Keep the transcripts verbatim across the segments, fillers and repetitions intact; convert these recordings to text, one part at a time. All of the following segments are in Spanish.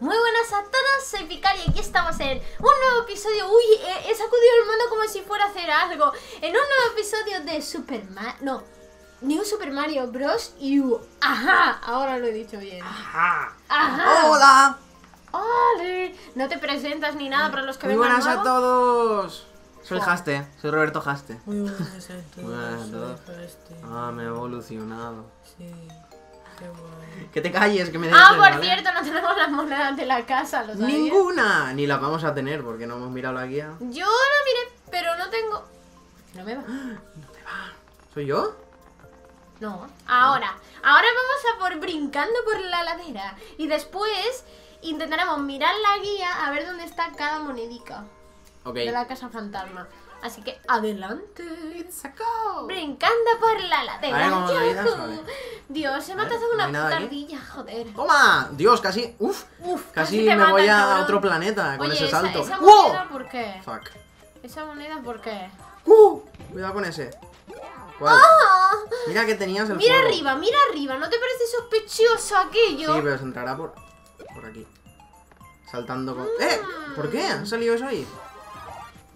Muy buenas a todos, soy Pikcal y aquí estamos en un nuevo episodio. Uy, he, he sacudido el mundo como si fuera a hacer algo. En un nuevo episodio de Super Mario... No, New Super Mario Bros U. Ajá, ahora lo he dicho bien. Ajá. Ajá. Hola. Hola. No te presentas ni nada para los que vengan. Muy buenas nuevo. a todos. Soy Haste, soy Roberto Haste. Muy buenas a todos. Buenas a todos. Ah, me he evolucionado. Sí. Que te calles, que me dejes. Ah, por ¿vale? cierto, no tenemos las monedas de la casa, ¿lo sabías? Ninguna, ni las vamos a tener porque no hemos mirado la guía. Yo la miré, pero no tengo... No me va. No te va. ¿Soy yo? No, ahora. No. Ahora vamos a por brincando por la ladera. Y después intentaremos mirar la guía a ver dónde está cada monedica. Ok. De la casa fantasma. Así que adelante, sacó. Brincando por la ladera. Vale. Dios, se me ha matado una puta ardilla, joder. Toma, Dios, casi, uff, uf, casi, casi me matan, voy a cabrón. otro planeta con Oye, ese esa, salto. Esa moneda, ¡wow! ¿Por qué? Fuck. Esa moneda, ¿por qué? Uh, cuidado con ese. ¿Cuál? Oh. Mira que tenías el. Mira fuego. arriba, mira arriba. ¿No te parece sospechoso aquello? Sí, pero se entrará por, por aquí, saltando con. Mm. Eh, ¿por qué ha salido eso ahí?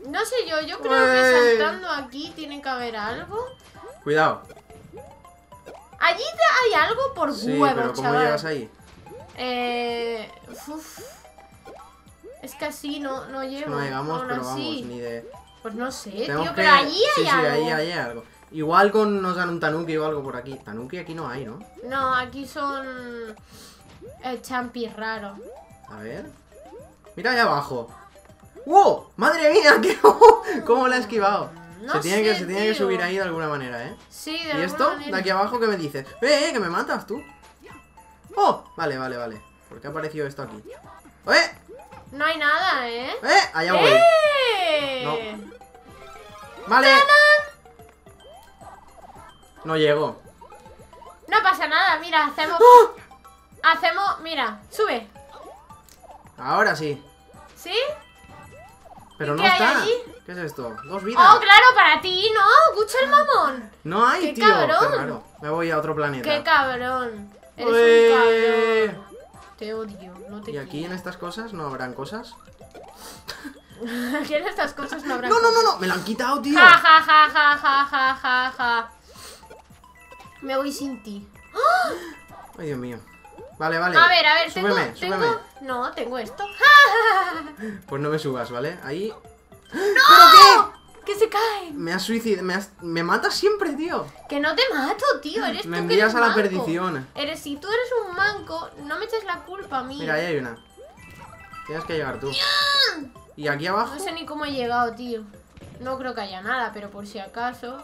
No sé yo, yo creo Uy. que saltando aquí tiene que haber algo. Cuidado. Allí hay algo por sí, huevo, pero ¿cómo chaval? llegas ahí? Eh... Uf. Es que así no, no llego. No llegamos, Aún pero así. vamos, ni de... Pues no sé, Tenemos tío, que... pero allí hay sí, algo. Sí, allí hay algo. Igual con, nos dan un tanuki o algo por aquí. Tanuki aquí no hay, ¿no? No, aquí son... Eh, champis raros. A ver... Mira allá abajo. ¡Wow! ¡Madre mía! Qué... ¿Cómo la he esquivado? No se tiene, sé, que, se tiene que subir ahí de alguna manera, ¿eh? Sí, de alguna manera. ¿Y esto? Manera. De aquí abajo, ¿qué me dices? ¡Eh, eh! ¡Que me matas tú! ¡Oh! Vale, vale, vale. ¿Por qué ha aparecido esto aquí? ¡Eh! No hay nada, ¿eh? ¡Eh! ¡Allá voy! ¡Eh! No. ¡Vale! ¡Tarán! No llego. No pasa nada, mira, hacemos... ¡Oh! Hacemos... Mira, sube. Ahora sí. ¿Sí? Pero no está. Allí? ¿Qué es esto? Dos vidas. Oh, claro, para ti, ¿no? Escucha el mamón. No hay, ¿Qué tío. Cabrón. Qué cabrón. Me voy a otro planeta. Qué cabrón. Eres Uy. un cabrón. Te odio. No te ¿Y aquí quiero. en estas cosas no habrán cosas? Aquí en estas cosas no habrán no, cosas. No, no, no. Me lo han quitado, tío. Ja, ja, ja, ja, ja, ja, ja, ja. Me voy sin ti. Ay, Dios mío. Vale, vale. A ver, a ver, súbeme, tengo, súbeme. tengo... No, tengo esto. Pues no me subas, ¿vale? Ahí... ¡No! ¿Pero qué? ¡Que se cae! Me has suicidado... Me, has... me matas siempre, tío. Que no te mato, tío. Eres me tú que eres Me envías a manco. la perdición. Eres... Si tú eres un manco, no me eches la culpa a mí. Mira, ahí hay una. Tienes que llegar tú. ¡Yan! ¿Y aquí abajo? No sé ni cómo he llegado, tío. No creo que haya nada, pero por si acaso...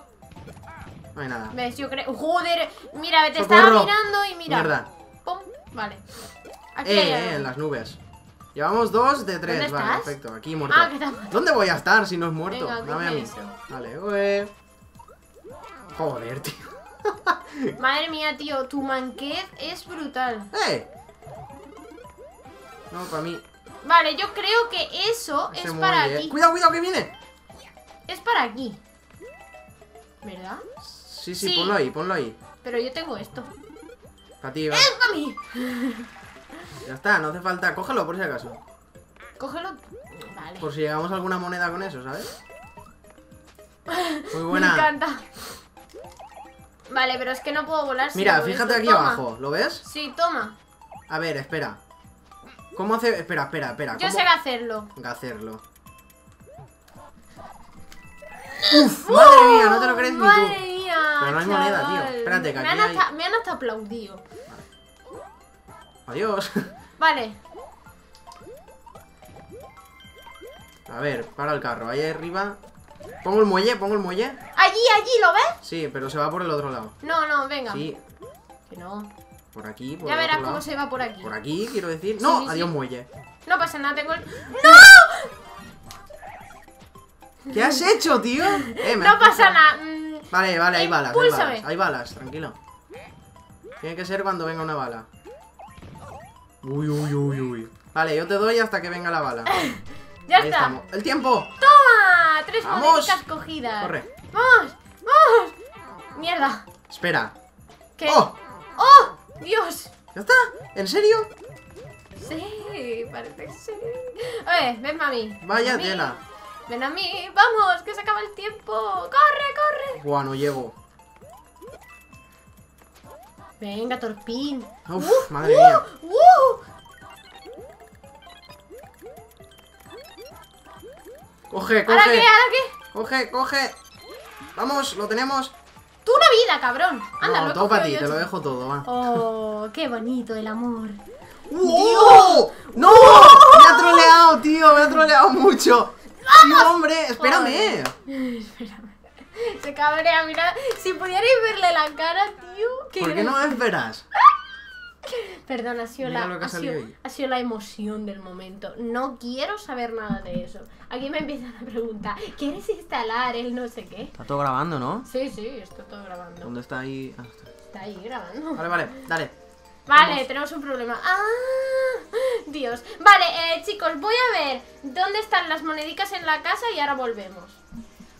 No hay nada. ¿Ves? Yo creo... ¡Joder! Mira, te Socorro. estaba mirando y mira. Mierda. ¡Pum! Vale. Aquí eh, eh, en las nubes. Llevamos dos de tres. ¿Dónde vale, estás? perfecto. Aquí muerto. Ah, ¿Dónde voy a estar si no es muerto? Venga, Dame a mí. Eso. Vale, güey. Joder, tío. Madre mía, tío. Tu manquez es brutal. ¡Eh! No, para mí. Vale, yo creo que eso Se es muelle. para aquí. ¡Cuidado, cuidado, que viene! Es para aquí. ¿Verdad? Sí, sí, sí, ponlo ahí, ponlo ahí. Pero yo tengo esto. Para ti, va. ¡Es para mí! Ya está, no hace falta. Cógelo por si acaso. Cógelo. Vale. Por si llegamos a alguna moneda con eso, ¿sabes? Muy buena. Me encanta. Vale, pero es que no puedo volar. Mira, fíjate aquí toma. abajo. ¿Lo ves? Sí, toma. A ver, espera. ¿Cómo hace...? Espera, espera, espera. ¿Cómo... Yo sé hacerlo. Hacerlo. Uf, uh, madre mía, no te lo crees madre ni tú. Mía, pero no hay chaval. moneda, tío. Espérate, que me, aquí han hasta, hay... me han hasta aplaudido. Vale. Adiós. Vale. A ver, para el carro. Ahí arriba. Pongo el muelle, pongo el muelle. Allí, allí, ¿lo ves? Sí, pero se va por el otro lado. No, no, venga. Sí. Que no. Por aquí, por Ya el verás otro cómo lado. se va por aquí. Por aquí, quiero decir. Sí, no, sí, adiós, sí. muelle. No pasa nada, tengo el. ¡No! ¿Qué has hecho, tío? Eh, me no pasa nada. Vale, vale, hay balas, hay balas. Hay balas, tranquilo. Tiene que ser cuando venga una bala. Uy, uy, uy, uy. Vale, yo te doy hasta que venga la bala. Ya Ahí está. Estamos. ¡El tiempo! ¡Toma! Tres moneditas cogidas. Corre. ¡Vamos! ¡Vamos! ¡Mierda! Espera. ¿Qué? ¡Oh! ¡Oh! ¡Dios! ¿Ya está? ¿En serio? Sí. sí, parece que sí. A ver, ven a mí. Vaya tela. Ven a mí, vamos, que se acaba el tiempo. Corre, corre. Buah, no llevo. Venga, Torpín. Uf, uh, madre uh, mía. Uh. Coge, coge. ¿Ahora qué? ¿Ahora qué? Coge, coge. Vamos, lo tenemos. Tú una vida, cabrón. Anda, no, todo para ti, te lo dejo todo, va. Oh, qué bonito el amor. ¡Wow! ¡No! ¡Me ha troleado, tío! ¡Me ha troleado mucho! ¡Sí, hombre! ¡Espérame! Espérame. Se cabrea, mira. Si pudierais verle la cara, tío. ¿Qué ¿Por qué no me esperas? Perdón, ha sido, la, ha, ha, sido, ha sido la emoción del momento. No quiero saber nada de eso. Aquí me empiezan a preguntar, ¿quieres instalar el no sé qué? Está todo grabando, ¿no? Sí, sí, está todo grabando. ¿Dónde está ahí? Ah, está. está ahí grabando. Vale, vale, dale. Vale, vamos. Tenemos un problema. ¡Ah! Dios. Vale, eh, chicos, voy a ver dónde están las monedicas en la casa y ahora volvemos.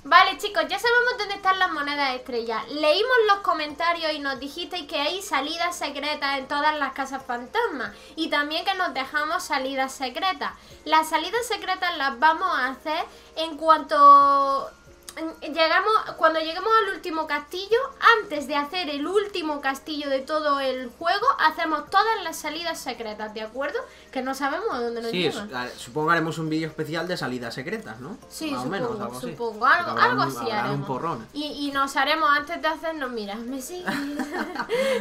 Vale, chicos, ya sabemos dónde están las monedas estrellas. Leímos los comentarios y nos dijisteis que hay salidas secretas en todas las casas fantasmas. Y también que nos dejamos salidas secretas. Las salidas secretas las vamos a hacer en cuanto llegamos, cuando lleguemos al último castillo. Antes de hacer el último castillo de todo el juego, hacemos todas las salidas secretas, ¿de acuerdo? Que no sabemos dónde nos llevan. Sí, supongo haremos un vídeo especial de salidas secretas, ¿no? Sí, más supongo, o menos, algo supongo. así. Algo, algo un, así haremos. Un porrón. Y, y nos haremos antes de hacernos, mira, me sigue.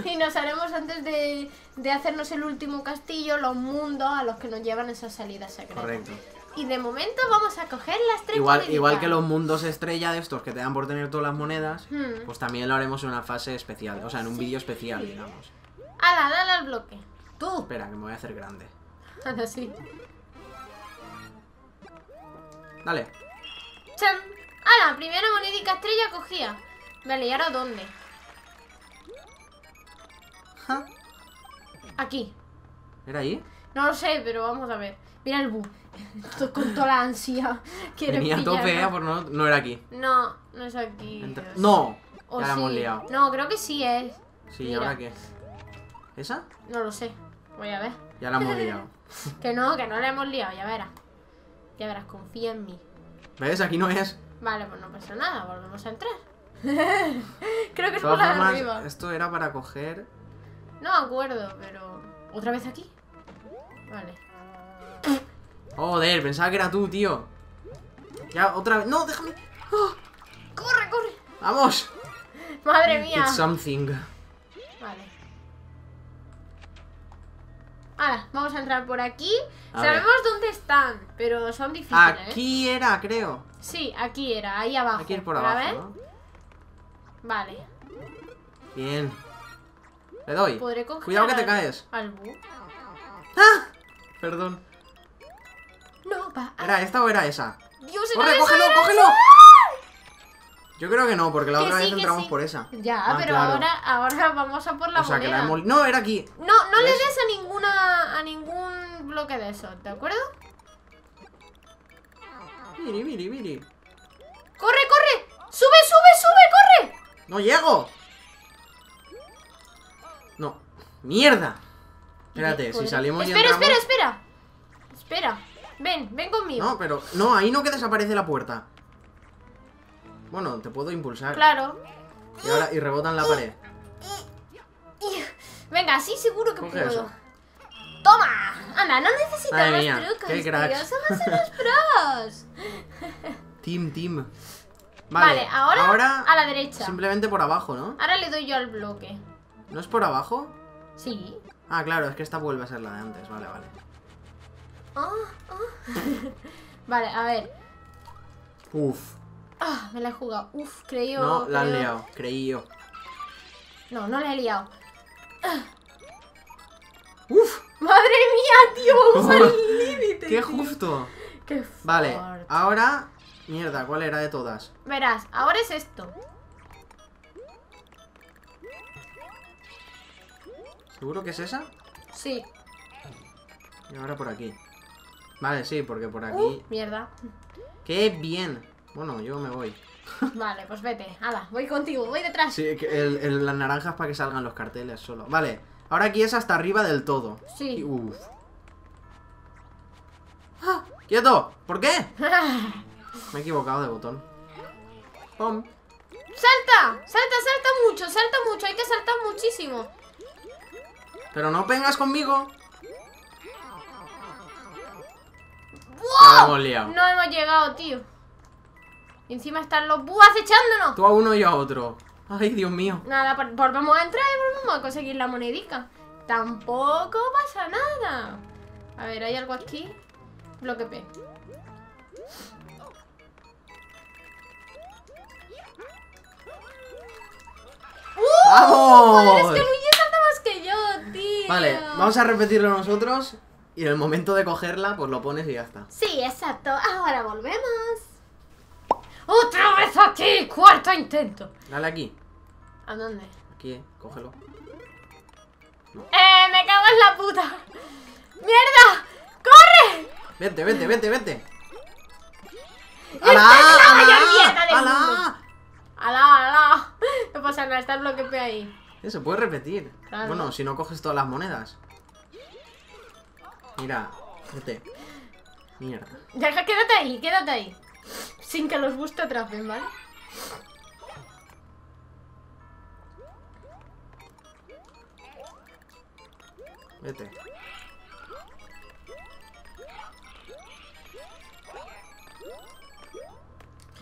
Y nos haremos antes de, de hacernos el último castillo, los mundos a los que nos llevan esas salidas secretas. Correcto. Y de momento vamos a coger las tres igual, moneditas. Igual que los mundos estrella de estos que te dan por tener todas las monedas, hmm. pues también lo haremos en una fase especial, o sea, en un sí. vídeo especial, digamos. Ala, dale al bloque. Tú. Espera, que me voy a hacer grande. Ahora sí. Dale. ¡Chan! ¡Ala! Primera monedica estrella cogía. Vale, ¿y ahora dónde? ¿Ah? Aquí. ¿Era ahí? No lo sé, pero vamos a ver. Mira el bu. Estoy con toda la ansia. Venía a tope, ¿eh? Por no, no era aquí. No, no es aquí. Entra... No, o ya sí. la hemos liado. No, creo que sí es. Sí, ¿y ahora qué? ¿Esa? No lo sé. Voy a ver. Ya la hemos liado. Que no, que no la hemos liado, ya verás. Ya verás, confía en mí. ¿Ves? Aquí no es. Vale, pues no pasa nada, volvemos a entrar. Creo que es por la de arriba. Esto era para coger. No me acuerdo, pero. ¿Otra vez aquí? Vale. Joder, pensaba que era tú, tío. Ya, otra vez. No, déjame. Oh. Corre, corre. Vamos. Madre mía. It's something. Vale. Ahora, vamos a entrar por aquí. A Sabemos ver. dónde están, pero son difíciles. Aquí ¿eh? era, creo. Sí, aquí era, ahí abajo. Hay que ir por abajo, ver. ¿no? Vale. Bien. Le doy. Cuidado que te caes. Al bu. ¡Ah! Perdón. No, va. ¿Era esta o era esa? Dios, ¡Corre, era cógelo, esa, cógelo! Esa. Yo creo que no, porque la que otra sí, vez entramos sí. por esa. Ya, ah, pero claro. ahora, ahora vamos a por la o sea, moneda. Que la hemos... No, era aquí. No, no le des a ninguna a ningún bloque de esos, ¿de acuerdo? Miri, miri, miri. ¡Corre, corre! ¡Sube, sube, sube, corre! ¡No llego! No. ¡Mierda! Espérate, si salimos espera, y entramos... Espera, espera, espera. Ven, ven conmigo. No, pero... No, ahí no que desaparece la puerta. Bueno, te puedo impulsar. Claro. Y ahora... Y rebotan la pared. Venga, así seguro que puedo. Eso. ¡Toma! Anda, no necesito los mía, trucos, qué cracks. Tío. Somos unos pros. Team, team. Vale, vale ahora, ahora... A la derecha. Simplemente por abajo, ¿no? Ahora le doy yo al bloque. ¿No es por abajo? Sí. Ah, claro, es que esta vuelve a ser la de antes. Vale, vale. Oh, oh. Vale, a ver. Uf. Ah, me la he jugado. Uf, creí yo. No, la he liado, creí yo. No, no la he liado. Uf. Madre mía, tío, vamos al límite. Qué justo. Qué fuerte. Vale, ahora. Mierda, ¿cuál era de todas? Verás, ahora es esto. ¿Seguro que es esa? Sí. Y ahora por aquí. Vale, sí, porque por aquí... Uh, mierda. ¡Qué bien! Bueno, yo me voy. Vale, pues vete. Hala, voy contigo, voy detrás. Sí, el, el, las naranjas para que salgan los carteles solo. Vale, ahora aquí es hasta arriba del todo. Sí. Y, uf. ¡Ah! ¡Quieto! ¿Por qué? Me he equivocado de botón. ¡Pum! ¡Salta! ¡Salta, salta mucho! ¡Salta mucho! Hay que saltar muchísimo. Pero no vengas conmigo. ¡Wow! Hemos liado. No hemos llegado, tío. Y encima están los búhos echándonos. Tú a uno y yo a otro. Ay, Dios mío. Nada, volvamos a entrar y volvamos a conseguir la monedica. Tampoco pasa nada. A ver, hay algo aquí. Bloque P. ¡Uh! ¡Vamos! Joder, es que Luigi salta más que yo, tío. Vale, vamos a repetirlo nosotros. Y en el momento de cogerla, pues lo pones y ya está. Sí, exacto. Ahora volvemos. ¡Otra vez aquí! ¡Cuarto intento! Dale aquí. ¿A dónde? Aquí, eh. Cógelo. No. ¡Eh! ¡Me cago en la puta! ¡Mierda! ¡Corre! ¡Vente, vete, vete, vete! ¡Alá! ¡Alá! ¡Alá, alá! No pasa nada, está el bloque P ahí. Eso, puedes repetir. Claro. Bueno, si no coges todas las monedas. Mira, vete. Mierda. Ya, quédate ahí, quédate ahí. Sin que los guste atrapen, ¿vale? Vete.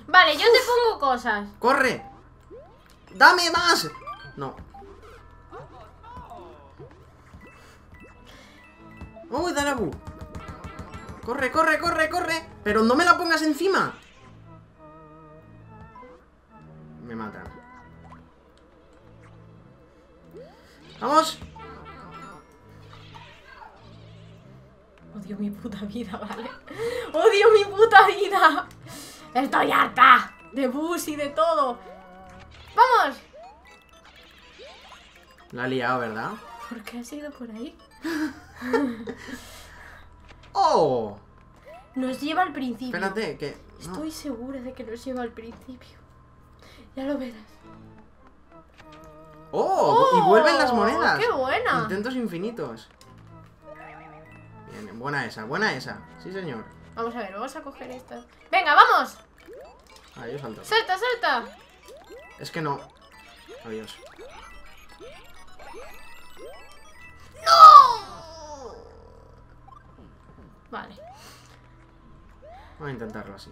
Vale, yo te pongo cosas. ¡Corre! ¡Dame más! No. ¡Uy, Darabu! ¡Corre, corre, corre, corre! ¡Pero no me la pongas encima! Me mata. ¡Vamos! Odio mi puta vida, ¿vale? ¡Odio mi puta vida! ¡Estoy harta! De bus y de todo. ¡Vamos! La ha liado, ¿verdad? ¿Por qué has ido por ahí? ¡Oh! Nos lleva al principio. Espérate, que... No. Estoy segura de que nos lleva al principio. Ya lo verás. ¡Oh! ¡Oh! Y vuelven las monedas. ¡Qué buena! Intentos infinitos. Bien, buena esa, buena esa. Sí, señor. Vamos a ver, vamos a coger esta. ¡Venga, vamos! Adiós, salto. ¡Salta, salta! Es que no. Adiós. ¡No! Vale. Voy a intentarlo así.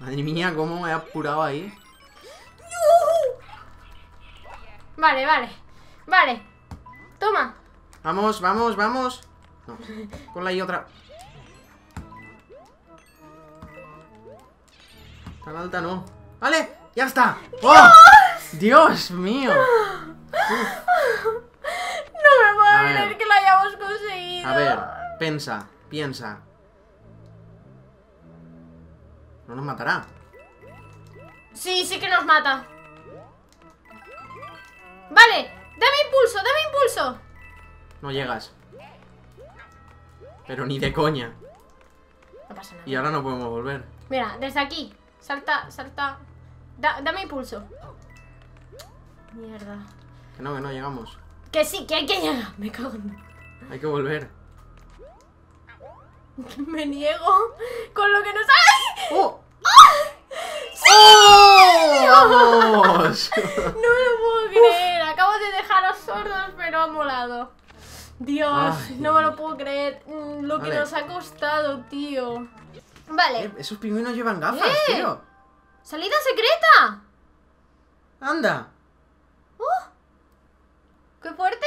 Madre mía, cómo me he apurado ahí. Vale, vale. Vale. Toma. Vamos, vamos, vamos. No. Ponla ahí otra. Tan alta no. Vale, ya está. ¡Oh! Dios mío. Uf. No me puedo a creer ver. que lo hayamos conseguido. A ver, piensa, piensa. No nos matará. Sí, sí que nos mata. Vale, dame impulso, dame impulso. No llegas. Pero ni de coña. No pasa nada. Y ahora no podemos volver. Mira, desde aquí. Salta, salta. Da, dame impulso. Mierda. Que no, que no llegamos. Que sí, que hay que llegar. Me cago en... Hay que volver. Me niego con lo que nos... ¡Ay! ¡Oh! ¡Oh! ¡Sí! ¡Oh! ¡Vamos! No me lo puedo creer. Uf. Acabo de dejaros sordos, pero ha molado. Dios, ay, no me lo puedo creer. Lo vale. que nos ha costado, tío. Vale. Eh, esos pingüinos llevan gafas, eh. tío. ¡Salida secreta! ¡Anda! ¡Oh! ¡Qué fuerte!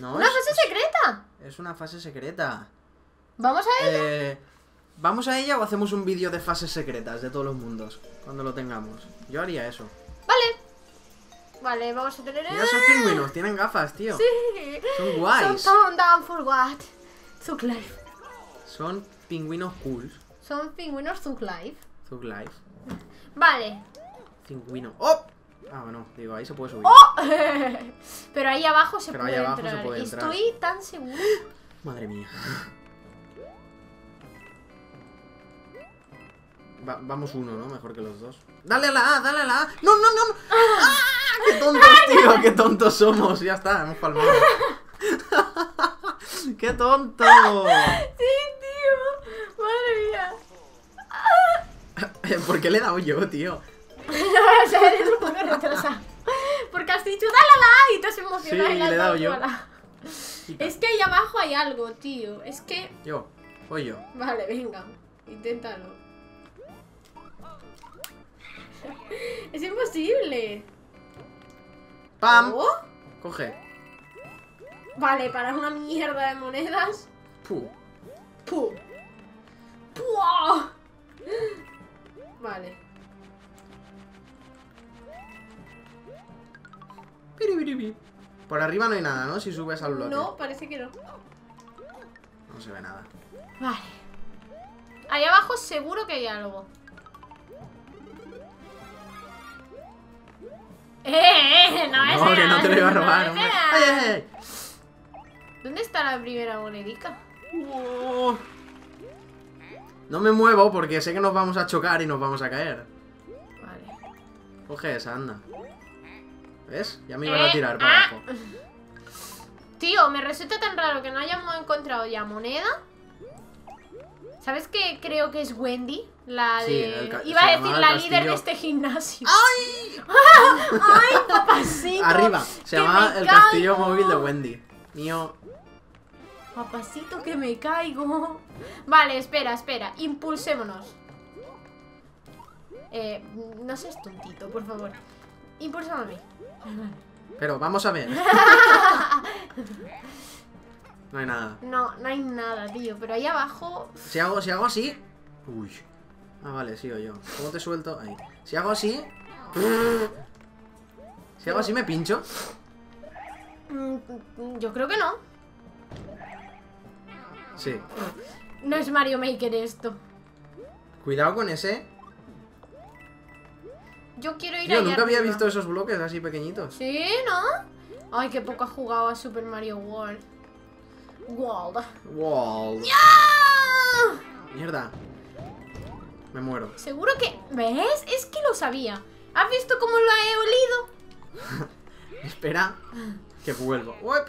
No, ¡Una es, fase secreta! Es una fase secreta. ¿Vamos a ella? Eh, ¿Vamos a ella o hacemos un vídeo de fases secretas de todos los mundos? Cuando lo tengamos. Yo haría eso. Vale. Vale, vamos a tener... Mira esos pingüinos, tienen gafas, tío. Sí. Son guays. Son down for what? Zug life. Son pingüinos cool. Son pingüinos Zug life. Zug life. Vale. Pingüino. ¡Oh! Ah, bueno, digo, ahí se puede subir. ¡Oh! Pero ahí abajo se Pero puede ahí abajo entrar. Se puede entrar. Estoy tan seguro. Madre mía. Va, vamos uno, ¿no? Mejor que los dos. ¡Dale a la A! ¡Dale a la A! ¡No, no, no! ¡Ah! ¡Qué tontos, tío! Oh, qué tontos somos. Ya está, hemos palmado. ¡Qué tonto! Sí, tío. Madre mía. ¿Por qué le he dado yo, tío? No, o sea, eres un poco retrasado. Porque has dicho, dale la y te has emocionado. Sí, y le he dado yo. Es que ahí abajo hay algo, tío. Es que... Yo, voy yo. Vale, venga. Inténtalo. Es imposible. ¡Pam! ¿Oh? Coge. Vale, para una mierda de monedas. Puh. Puh. Puh. Vale. Por arriba no hay nada, ¿no? Si subes al bloque. No, parece que no. No se ve nada. Vale. Ahí abajo seguro que hay algo. ¡Eh, eh! No, no, que no te lo iba a robar. No, ¡eh, eh! ¿Dónde está la primera monedica? Oh. No me muevo porque sé que nos vamos a chocar y nos vamos a caer. Vale. Coge esa, anda. ¿Ves? Ya me iban eh, a tirar para ah. abajo. Tío, me resulta tan raro que no hayamos encontrado ya moneda. ¿Sabes qué? Creo que es Wendy. La de... Sí, iba a decir la castillo. Líder de este gimnasio. ¡Ay! ¡Ay, papacito! Arriba. Se llamaba el caigo. Castillo móvil de Wendy. Mío. Papacito, que me caigo. Vale, espera, espera. Impulsémonos. Eh, no seas tontito, por favor. Impulsame a mí. Pero vamos a ver. No hay nada. No, no hay nada, tío. Pero ahí abajo... Si hago, si hago así... Uy. Ah, vale, sigo yo. ¿Cómo te suelto? Ahí. Si hago así... Si hago así, ¿me pincho? Yo creo que no. Sí. No es Mario Maker esto. Cuidado con ese... Yo quiero ir a... Yo nunca había arriba. Visto esos bloques así pequeñitos. Sí, ¿no? Ay, qué poco ha jugado a Super Mario World. World. World. ¡Ya! Mierda. Me muero. Seguro que... ¿Ves? Es que lo sabía. ¿Has visto cómo lo he olido? Espera. Que vuelvo. Uep.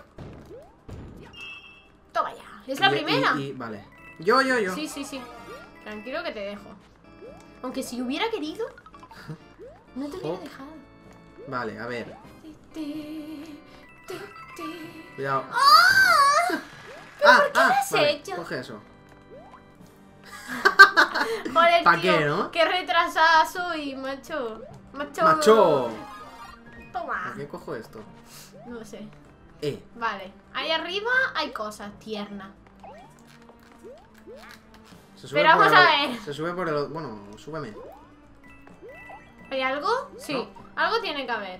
Toma ya. Es la y, primera. Y, y, vale. Yo, yo, yo. Sí, sí, sí. Tranquilo que te dejo. Aunque si hubiera querido... No te hubiera oh. dejado. Vale, a ver. Cuidado. ¡Oh! ¿Pero ah, por qué ah, lo has vale, hecho? Coge eso. Joder, ¿pa' tío, qué, no? Qué retrasada soy, macho. Macho. Macho. Toma. ¿Por qué cojo esto? No sé. Eh. Vale. Ahí arriba hay cosas tiernas. Se sube Pero por vamos el, a ver. Se sube por el... Bueno, súbeme. ¿Hay algo? Sí, no. Algo tiene que haber.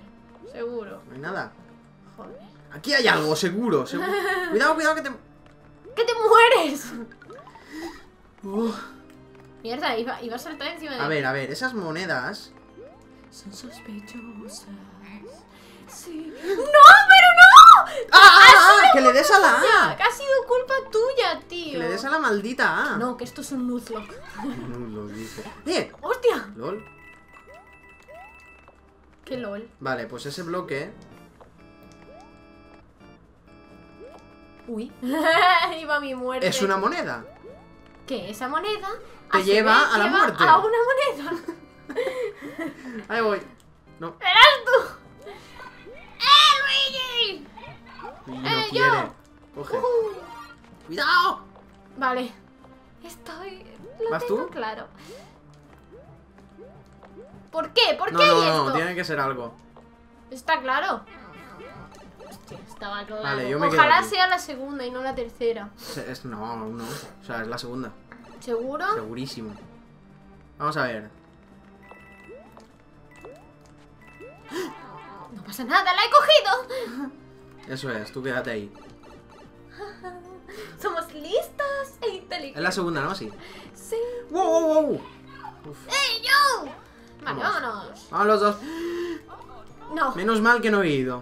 Seguro. No hay nada. Joder. Aquí hay algo, seguro, seguro. Cuidado, cuidado que te... ¡Que te mueres! Uh. Mierda, iba, iba a saltar encima de... A ver, a ver, esas monedas... Son sospechosas. Sí. ¡No, pero no! ¡Ah, ah, ah! ¡Que le des a la A! ¡Que ha sido culpa tuya, tío! ¡Que le des a la maldita A! No, que esto es un nuzlock. Nuzlock, dice. ¡Eh! ¡Hostia! ¡Lol! Qué lol. Vale, pues ese bloque. Uy. Iba mi muerte. Es una moneda. ¿Qué? Esa moneda te lleva a la muerte. A una moneda. Ahí voy. No. ¡Eras tú! ¡Eh, Luigi! No ¡Eh, quiere. Yo! Coge. Uh -huh. ¡Cuidado! Vale. Estoy. Lo ¿Vas tengo tú? Claro. ¿Por qué? ¿Por no, qué no, hay no, esto? No, tiene que ser algo. Está claro. Hostia, estaba claro. Vale, yo me Ojalá sea la segunda y no la tercera. Es, no, no. O sea, es la segunda. ¿Seguro? Segurísimo. Vamos a ver. No pasa nada, la he cogido. Eso es, tú quédate ahí. Somos listas e inteligentes. Es la segunda, ¿no? Sí. Sí. ¡Wow, wow, wow! ¡Ey, yo! Vale, vamos. vámonos. Vamos los dos. No. Menos mal que no he ido.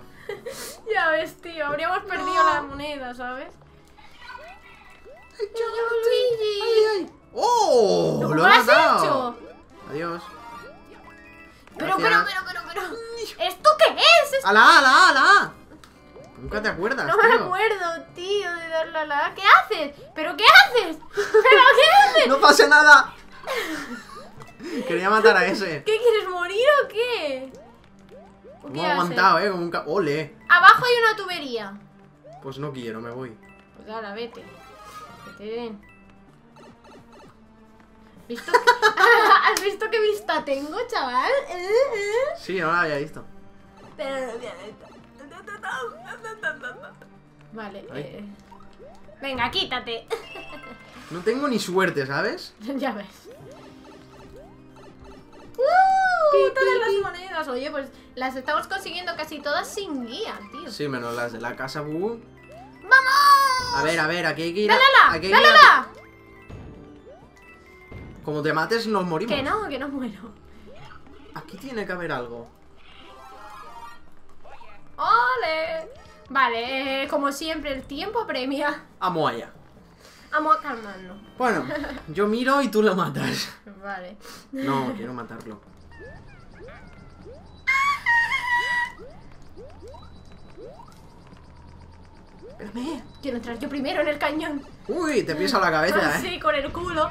Ya ves, tío. Habríamos perdido no. la moneda, ¿sabes? Ay, yo, Luigi. Ay, ay. ¡Oh! ¡Lo, lo has matado. hecho! Adiós. Pero, pero, pero, pero, pero. ¿Esto qué es? ¿Esto... ¡A la, a la, a la! Nunca te acuerdas, No tío. me acuerdo, tío, de darle a la A. ¿Qué haces? ¿Pero qué haces? ¿Pero qué haces? ¡No pasa nada! Quería matar a ese. ¿Qué quieres morir o qué? ¿O qué haces? Aguantado, eh, como un ca... ¡Ole! Abajo hay una tubería. Pues no quiero, me voy. Pues ahora vete. Que te den. ¿Visto que... ¿Has visto qué vista tengo, chaval? Sí, no la había visto. Pero no había visto. Vale, eh. venga, quítate. No tengo ni suerte, ¿sabes? Ya ves. ¡Uh! Todas las monedas, oye, pues las estamos consiguiendo casi todas sin guía, tío. Sí, menos las de la casa Boo. ¡Vamos! A ver, a ver, aquí hay que ir. ¡Dale la! ¡Dale la! Como te mates, nos morimos. Que no, que no muero. Aquí tiene que haber algo. ¡Ole! Vale, eh, como siempre, el tiempo premia. Amo allá. Amo a calmarlo. Bueno, yo miro y tú lo matas. Vale. No, quiero matarlo. Espérame. Quiero entrar yo primero en el cañón. Uy, te piso la cabeza, ah, eh. Sí, con el culo.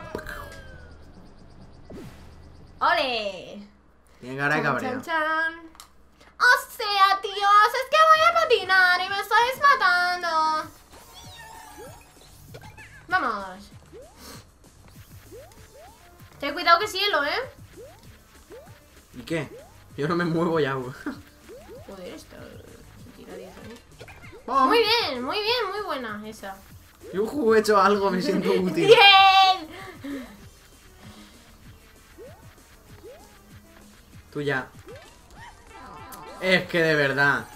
¡Ole! Tiene cara de cabreo. O sea, tíos, es que voy a patinar y me estáis matando. Vamos. Ten cuidado que es hielo, ¿eh? ¿Y qué? Yo no me muevo ya. Joder, esto... Oh. Muy bien, muy bien, muy buena esa. Yo he hecho algo, me siento útil. ¡Bien! Tú ya. Es que de verdad.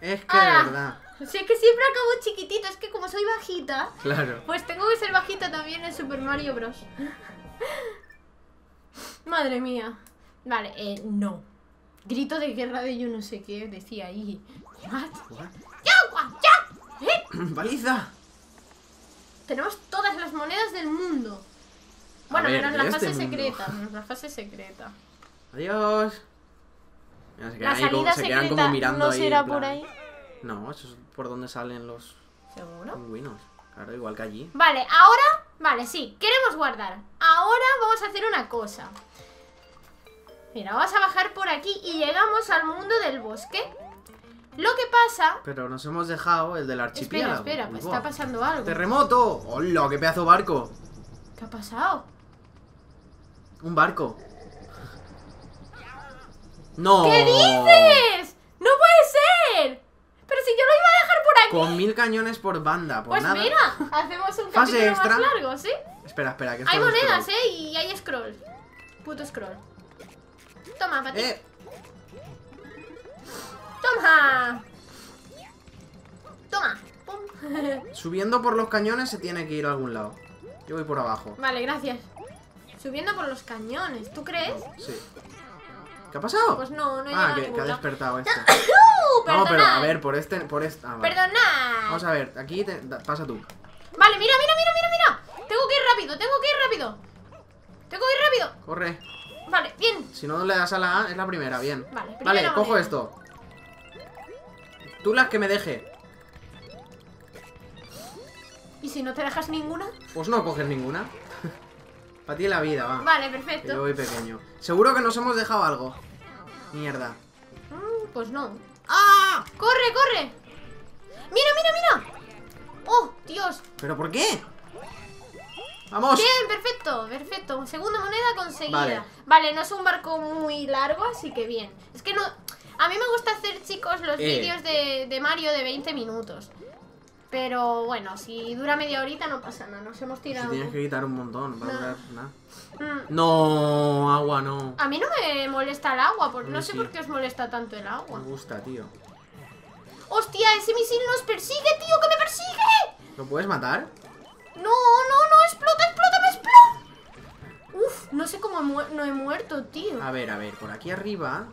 Es que ah, de verdad. O sea, que siempre acabo chiquitito. Es que como soy bajita. Claro. Pues tengo que ser bajita también en Super Mario Bros. Madre mía. Vale, eh, no. Grito de guerra de yo no sé qué decía ahí. ¡Baliza! Tenemos todas las monedas del mundo. Bueno, ver, menos, la este secreta, menos la fase secreta. Adiós. Se la salida como, se secreta como mirando no será ahí, por ahí. No, eso es por donde salen los pingüinos. Claro, igual que allí. Vale, ahora, vale, sí, queremos guardar. Ahora vamos a hacer una cosa. Mira, vamos a bajar por aquí y llegamos al mundo del bosque. Lo que pasa... Pero nos hemos dejado el del archipiélago. Espera, espera, está pasando algo. ¡Terremoto! ¡Hola, qué pedazo de barco! ¿Qué ha pasado? Un barco. No. ¿Qué dices? ¡No puede ser! Pero si yo lo iba a dejar por aquí. Con mil cañones por banda, por pues nada. Pues mira, hacemos un capítulo extra más largo, ¿sí? Espera, espera, que hay monedas, scroll. ¿eh? Y hay scroll. Puto scroll. Toma, pati. Eh. Toma. Toma. Pum. Subiendo por los cañones se tiene que ir a algún lado. Yo voy por abajo. Vale, gracias. Subiendo por los cañones, ¿tú crees? Sí. ¿Qué ha pasado? Pues no, no he Ah, que, que ha despertado esto. No, no, pero a ver, por este, por este ah, vale. Perdonad. Vamos a ver, aquí te, da, pasa tú. Vale, mira, mira, mira, mira, mira. Tengo que ir rápido, tengo que ir rápido. Tengo que ir rápido. Corre. Vale, bien. Si no le das a la A, es la primera, bien. Vale, vale cojo manera. esto. Tú las que me deje. ¿Y si no te dejas ninguna? Pues no coges ninguna. Para ti la vida, va. Vale, perfecto. Yo voy pequeño. Seguro que nos hemos dejado algo. Mierda. Mm, pues no. ¡Ah! ¡Corre, corre! ¡Mira, mira, mira! ¡Oh, Dios! ¿Pero por qué? ¡Vamos! Bien, perfecto, perfecto. Segunda moneda conseguida. Vale. Vale, no es un barco muy largo, así que bien. Es que no... A mí me gusta hacer, chicos, los eh. vídeos de, de Mario de veinte minutos. Pero bueno, si dura media horita no pasa nada, nos hemos tirado... Si tienes que quitar un montón para durar nada. No, agua no. A mí no me molesta el agua, por... no sé por qué os molesta tanto el agua. Me gusta, tío. ¡Hostia, ese misil nos persigue, tío! ¡Que me persigue! ¿Lo puedes matar? ¡No, no, no! ¡Explota, explota, me explota! Uf, no sé cómo mu no he muerto, tío. A ver, a ver, por aquí arriba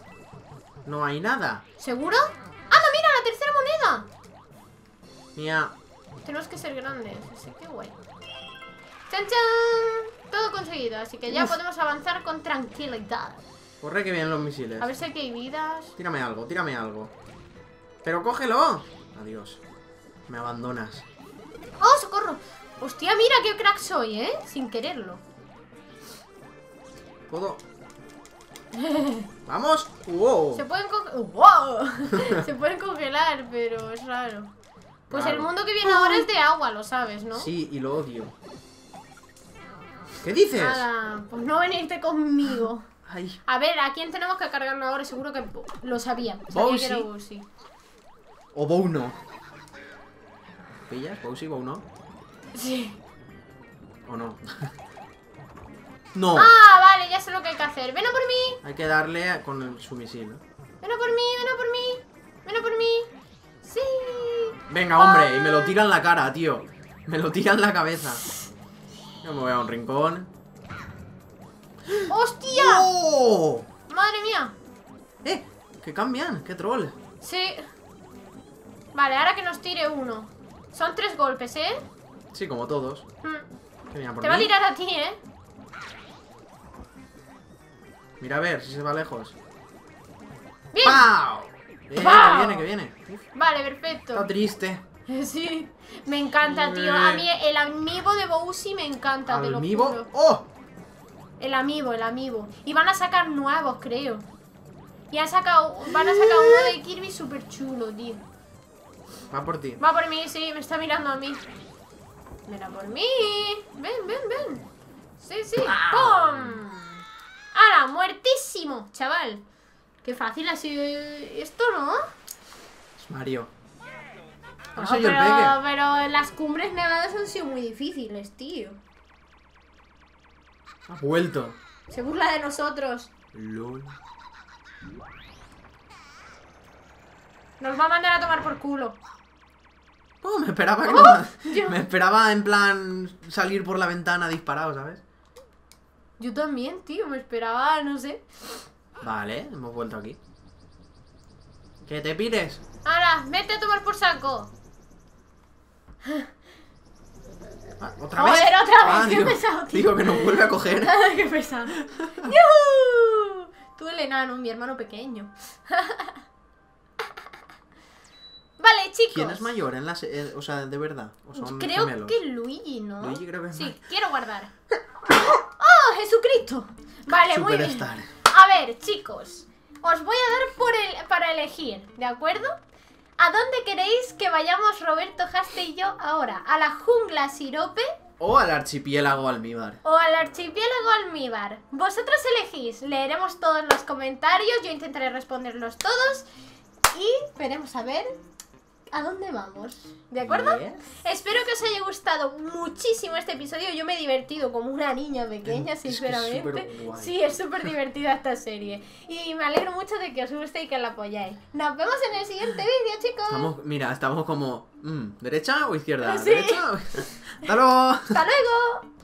no hay nada. ¿Seguro? ¡Ah, no, mira, la tercera moneda! Mía. Tenemos que ser grandes, así que guay. ¡Chan, chan! Todo conseguido, así que ya Uf. podemos avanzar con tranquilidad. Corre que vienen los misiles. A ver si aquí hay vidas. Tírame algo, tírame algo. ¡Pero cógelo! Adiós. Me abandonas. ¡Oh, socorro! Hostia, mira qué crack soy, ¿eh? Sin quererlo. ¿Puedo? ¡Vamos! ¡Wow! Se pueden, ¡wow! Se pueden congelar, pero es raro. Pues claro. El mundo que viene ahora es de agua, lo sabes, ¿no? Sí, y lo odio. ¿Qué dices? Nada, pues no veniste conmigo. Ay. A ver, ¿a quién tenemos que cargarlo ahora? Seguro que lo sabía. Sabía que era Bowsy. O Bowno. ¿Pillas? ¿Bowsy, Bowno? Sí. ¿O no? No. Ah, vale, ya sé lo que hay que hacer. Ven a por mí. Hay que darle a, con el, su misil, ¿no? Ven a por mí, ven a por mí. Ven a por mí. Sí. Venga, hombre, ah. Y me lo tira en la cara, tío. Me lo tira en la cabeza. Yo me voy a un rincón. ¡Hostia! ¡Oh! ¡Madre mía! Eh, que cambian, qué troll. Sí. Vale, ahora que nos tire uno. Son tres golpes, ¿eh? Sí, como todos. Mm. Te mí? va a tirar a ti, ¿eh? Mira a ver si se va lejos. ¡Bien! ¡Pau! ¡Bien! ¡Pau! Que viene, que viene. Vale, perfecto. Está triste. Sí. Me encanta, tío. A mí el amiibo de Bowsy me encanta, te lo juro. ¡Oh! El amiibo, el amiibo. Y van a sacar nuevos, creo. Y han sacado, van a sacar uno de Kirby súper chulo, tío. Va por ti. Va por mí, sí. Me está mirando a mí. Mira por mí. Ven, ven, ven. Sí, sí. ¡Pum! ¡Hala! ¡Muertísimo, chaval! Qué fácil ha sido esto, ¿no? Es Mario. No, no, pero, pero las cumbres nevadas han sido muy difíciles, tío. Ha vuelto. Se burla de nosotros. Lol. Nos va a mandar a tomar por culo. Oh, me esperaba que oh, no... me esperaba en plan salir por la ventana disparado, ¿sabes? Yo también, tío, me esperaba, no sé. Vale, hemos vuelto aquí. ¡Que te pires! ¡Ahora, vete a tomar por saco! Ah, ¿Otra Joder, vez? otra ah, vez! ¡Qué digo, pesado, tío! Digo, que nos vuelve a coger. ¡Qué pesado! ¡Yuhu! Tú el enano, mi hermano pequeño. Vale, chicos. ¿Quién es mayor en las... Eh, o sea, de verdad? ¿O son creo gemelos? que Luigi, ¿no? Luigi creo que es Sí, mal. quiero guardar. Jesucristo. Vale, Super muy bien. Star. A ver, chicos, os voy a dar por el, para elegir, ¿de acuerdo? ¿A dónde queréis que vayamos Roberto, Haste y yo ahora? ¿A la jungla sirope? O al archipiélago almíbar. O al archipiélago almíbar. Vosotros elegís, leeremos todos los comentarios, yo intentaré responderlos todos y veremos a ver... ¿A dónde vamos? ¿De acuerdo? Yes. Espero que os haya gustado muchísimo este episodio. Yo me he divertido como una niña pequeña, es sinceramente. Es sí, es súper divertida esta serie. Y me alegro mucho de que os guste y que la apoyáis. Nos vemos en el siguiente vídeo, chicos. Estamos, mira, estamos como... ¿Derecha o izquierda? Sí. ¿Derecha o... ¡Hasta luego! ¡Hasta luego!